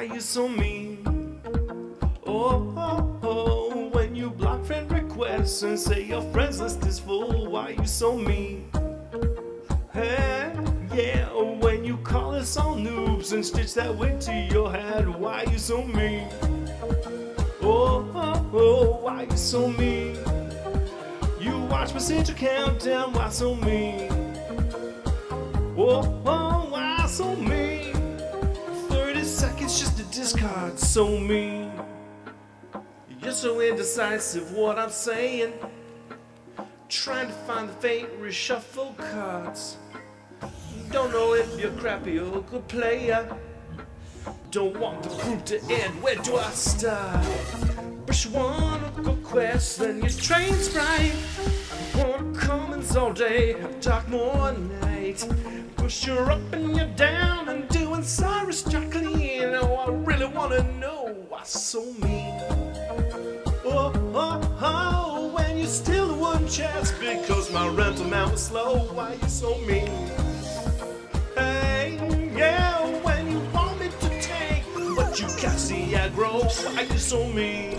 Why you so mean? Oh, oh, oh. When you block friend requests and say your friends list is full, why you so mean? Hey, yeah. When you call us all noobs and stitch that wig to your head, why you so mean? Oh, oh, oh. Why you so mean? You watch my Central Countdown, why so mean? Oh, oh, why so mean? 30 seconds just to discard, so mean. You're so indecisive, what I'm saying. Trying to find the faint reshuffle cards. Don't know if you're crappy or a good player. Don't want the group to end, where do I start? Brush one good quest, then your train's right. Warm comments all day, dark more night. Push you're up and you're down and doing Cyrus Jacqueline. Oh, I really wanna know why so mean. Oh, oh, oh, when you steal the one chest because my rental amount was slow, why you so mean? Hey, yeah, when you want me to take, but you can't see I grow, why you so mean?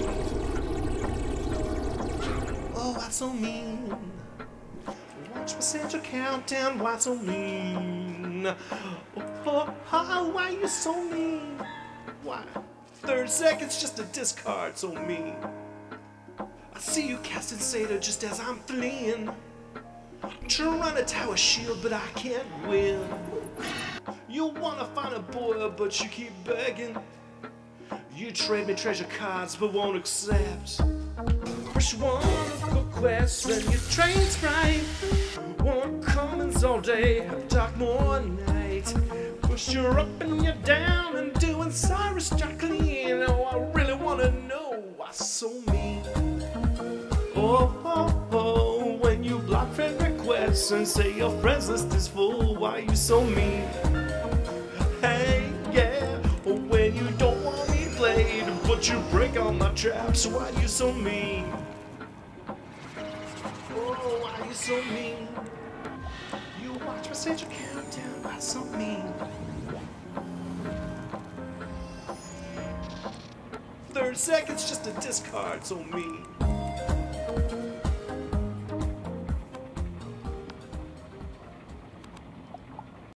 Oh, why so mean? Watch my Central Countdown, why so mean? Oh, oh, why you so mean? Why? 30 seconds just to discard, so mean. I see you casting Seder just as I'm fleeing. Trying to tower shield, but I can't win. You wanna find a boy, but you keep begging. You trade me treasure cards, but won't accept. Push one of quest, and your train's right. Warm comments all day, dark more night. Push you're up and you're down, and doing Cyrus Jacqueline. Oh, I really wanna know why so mean. Oh, oh, oh, when you block friend requests and say your friends list is full, why you so mean? Hey, yeah, when you don't want me played, but you break all my traps, why you so mean? Oh, why you so mean? You watch my Central Countdown, why so mean? 30 seconds just to discard, so mean.